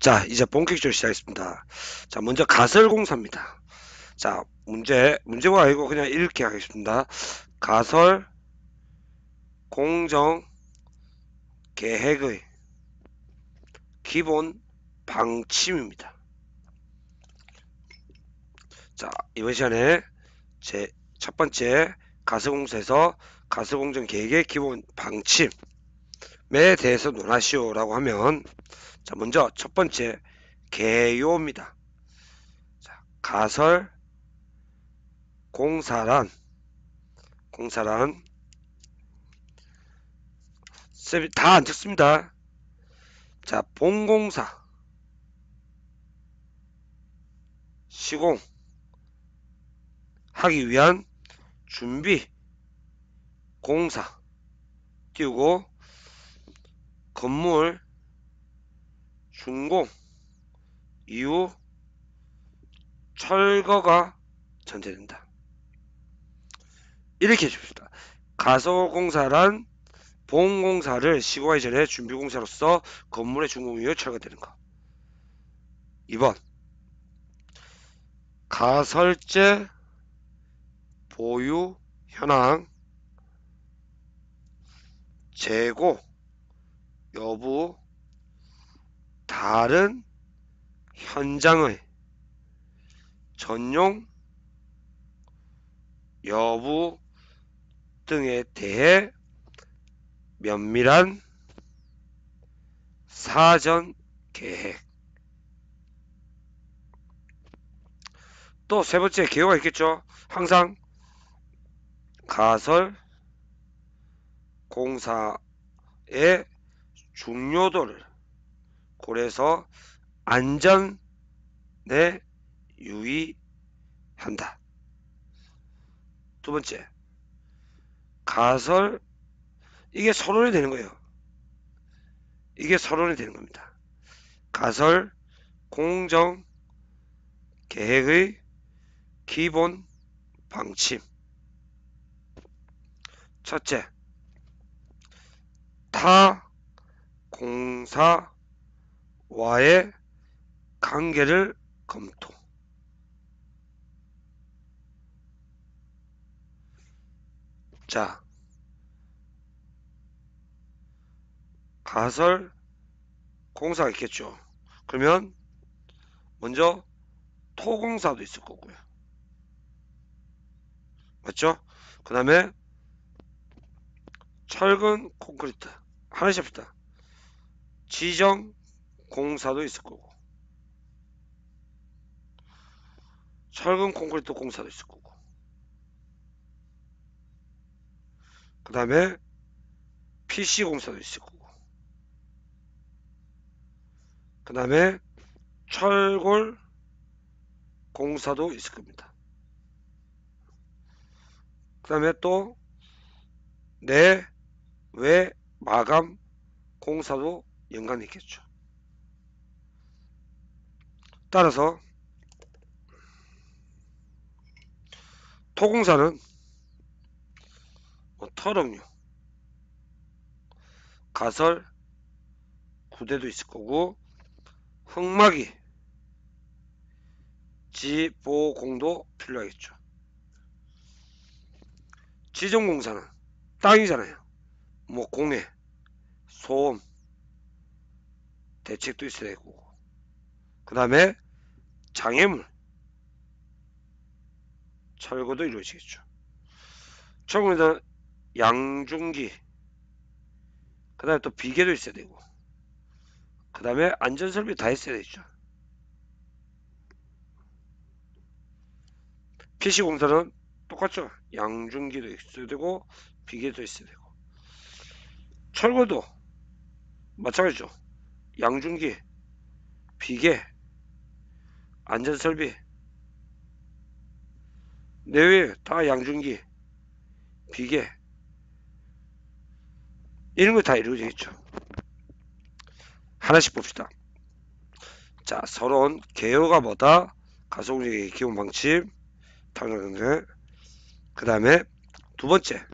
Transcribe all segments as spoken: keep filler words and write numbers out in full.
자, 이제 본격적으로 시작했습니다. 자, 먼저 가설공사입니다. 자, 문제, 문제가 아니고 그냥 이렇게 하겠습니다. 가설 공정 계획의 기본 방침입니다. 자, 이번 시간에 제 첫 번째 가설공사에서 가설공정 계획의 기본 방침에 대해서 논하시오 라고 하면, 자, 먼저 첫 번째 개요입니다. 자, 가설 공사란 공사란 다 안 적습니다. 자, 본공사, 시공 하기 위한 준비 공사 띄우고, 건물 준공 이후 철거가 전제된다. 이렇게 해줍시다. 가설공사란 본공사를 시공하기 전에 준비공사로서 건물의 준공 이후 철거되는 것. 이 번 가설제 보유 현황 재고 여부 다른 현장의 전용 여부 등에 대해 면밀한 사전 계획. 또 세 번째 개요가 있겠죠. 항상 가설 공사의 중요도를 고려해서 안전에 유의한다. 두 번째, 가설, 이게 서론이 되는 거예요. 이게 서론이 되는 겁니다. 가설 공정 계획의 기본 방침. 첫째, 타 공사와의 관계를 검토. 자, 가설 공사가 있겠죠. 그러면 먼저 토공사도 있을 거고요, 맞죠? 그 다음에 철근 콘크리트 하나씩 합시다. 지정 공사도 있을 거고, 철근 콘크리트 공사도 있을 거고, 그 다음에 피씨 공사도 있을 거고, 그 다음에 철골 공사도 있을 겁니다. 그 다음에 또 내외 마감 공사도 연관이 있겠죠. 따라서 토공사는 뭐 터럭류, 가설 구대도 있을 거고, 흙막이 지보공도 필요하겠죠. 지정공사는 땅이잖아요. 뭐 공해, 소음, 대책도 있어야 되고, 그 다음에 장애물 철거도 이루어지겠죠. 철거는 양중기, 그 다음에 또 비계도 있어야 되고, 그 다음에 안전설비 다 있어야 되죠. 피씨공사는 똑같죠. 양중기도 있어야 되고, 비계도 있어야 되고, 철거도 마찬가지죠. 양중기, 비계, 안전설비, 내외 다 양중기, 비계, 이런 거 다 이루어져 있죠. 하나씩 봅시다. 자, 서론 개요가 뭐다? 가설공정의 기본 방침 당연한데, 그 다음에 두 번째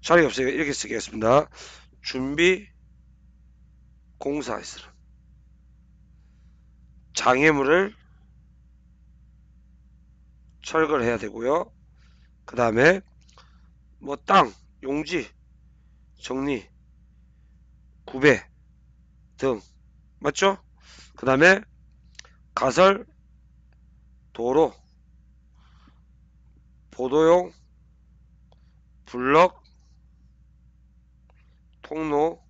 자리가 없으니까 이렇게 쓰겠습니다. 준비 공사했으라. 장애물을 철거를 해야 되고요. 그 다음에 뭐 땅, 용지, 정리, 구배 등 맞죠? 그 다음에 가설, 도로, 보도용, 블럭, 통로,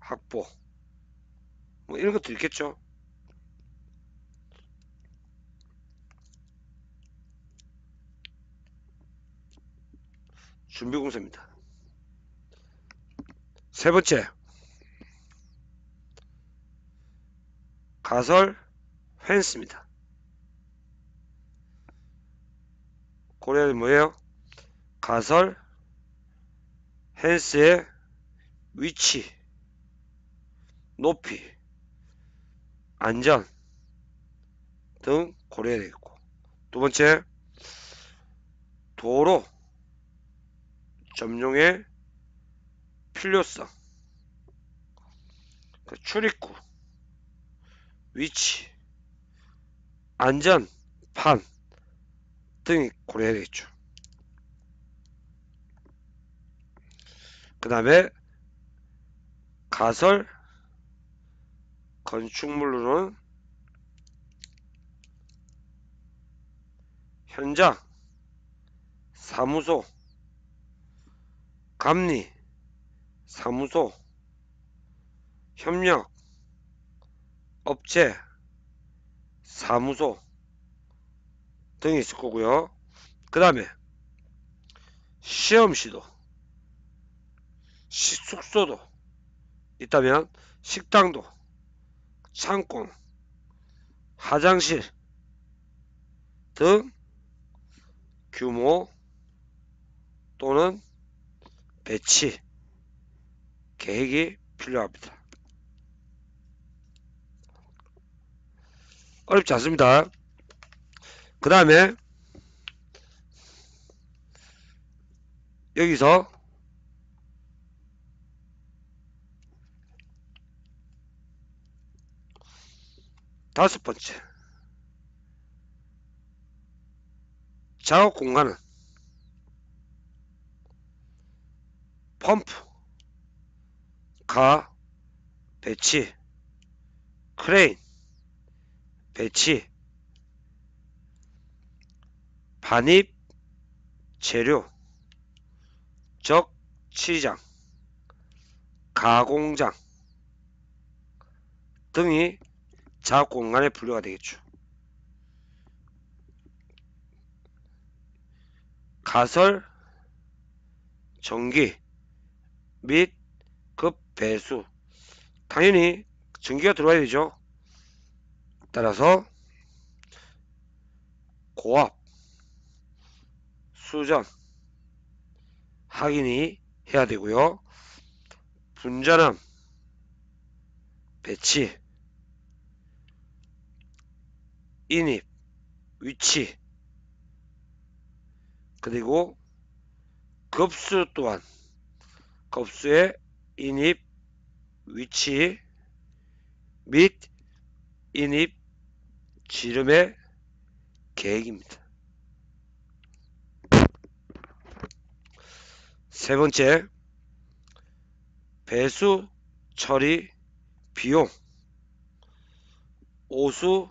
확보 뭐 이런 것도 있겠죠. 준비공사입니다. 세 번째, 가설 펜스입니다. 고려는 뭐예요? 가설 펜스의 위치, 높이, 안전 등 고려해야 되겠고, 두 번째 도로 점용의 필요성, 출입구, 위치, 안전, 판 등이 고려해야 되겠죠. 그 다음에 가설 건축물로는 현장, 사무소, 감리, 사무소, 협력, 업체, 사무소 등이 있을 거고요. 그 다음에 시험시도, 숙소도 있다면 식당도, 창고, 화장실 등 규모 또는 배치, 계획이 필요합니다. 어렵지 않습니다. 그 다음에 여기서 다섯 번째, 작업 공간은 펌프, 가, 배치, 크레인, 배치, 반입, 재료, 적치장, 가공장 등이 작업 공간에 분류가 되겠죠. 가설, 전기 및 급배수, 당연히 전기가 들어와야 되죠. 따라서 고압, 수전, 확인이 해야 되고요. 분전함, 배치, 인입, 위치, 그리고 급수 또한 급수의 인입, 위치 및 인입, 지름의 계획입니다. 세 번째, 배수 처리 비용, 오수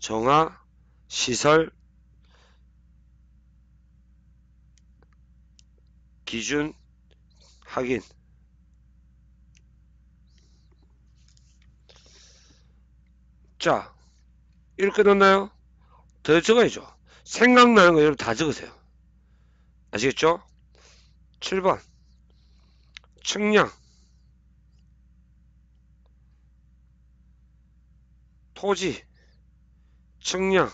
정화 시설 기준 확인. 자, 이렇게 끝났나요? 더 적어야죠. 생각나는 거 여러분 다 적으세요. 아시겠죠? 칠 번 측량, 토지, 측량,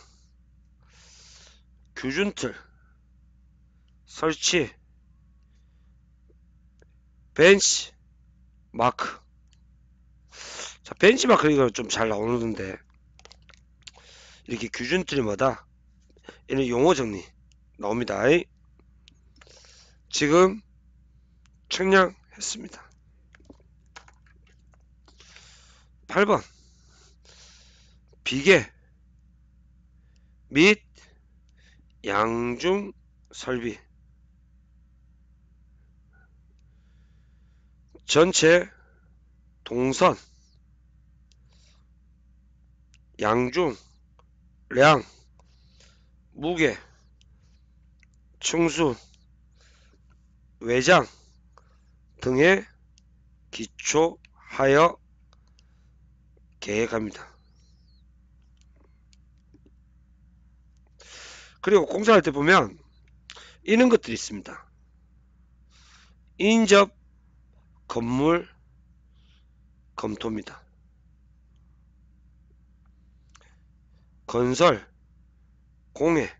규준틀, 설치, 벤치 마크. 자, 벤치 마크 이거 좀 잘 나오는데, 이렇게 규준틀마다 이런 용어 정리 나옵니다. 지금 측량했습니다. 팔 번 비계 및 양중 설비 전체 동선 양중 량 무게 층수 외장 등에 기초하여 계획합니다. 그리고 공사할 때 보면 이런 것들이 있습니다. 인접 건물 검토입니다. 건설 공해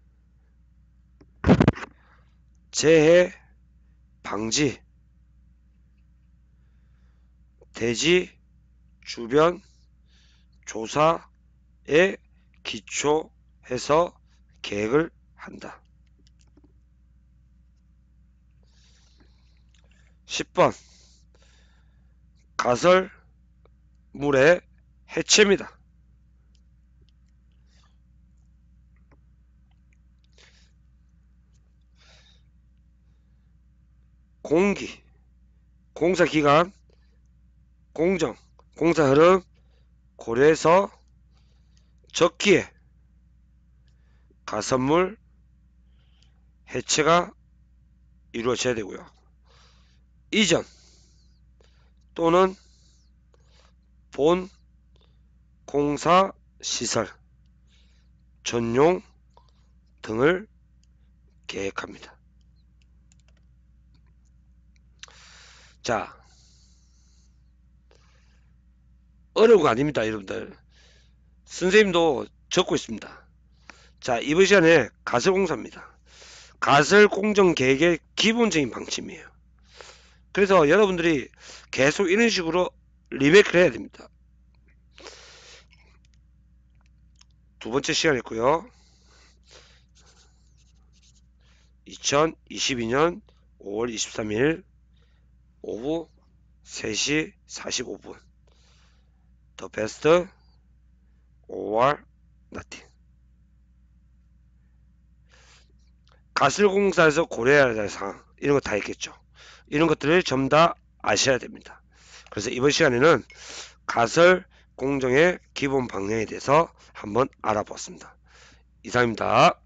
재해 방지 대지 주변 조사에 기초해서 계획을 한다. 십 번 가설물의 해체입니다. 공기, 공사기간, 공정, 공사흐름 고려해서 적기에 가설물 해체가 이루어져야 되고요. 이전 또는 본 공사 시설 전용 등을 계획합니다. 자, 어려운 거 아닙니다, 여러분들. 선생님도 적고 있습니다. 자, 이번 시간에 가설공사입니다. 가설공정계획의 기본적인 방침이에요. 그래서 여러분들이 계속 이런 식으로 리메이크를 해야 됩니다. 두 번째 시간이었고요. 이천이십이년 오월 이십삼일 오후 세 시 사십오 분 The best or nothing. 가설공사에서 고려해야 될 사항, 이런 거 다 있겠죠. 이런 것들을 전부 다 아셔야 됩니다. 그래서 이번 시간에는 가설공정의 기본 방향에 대해서 한번 알아보았습니다. 이상입니다.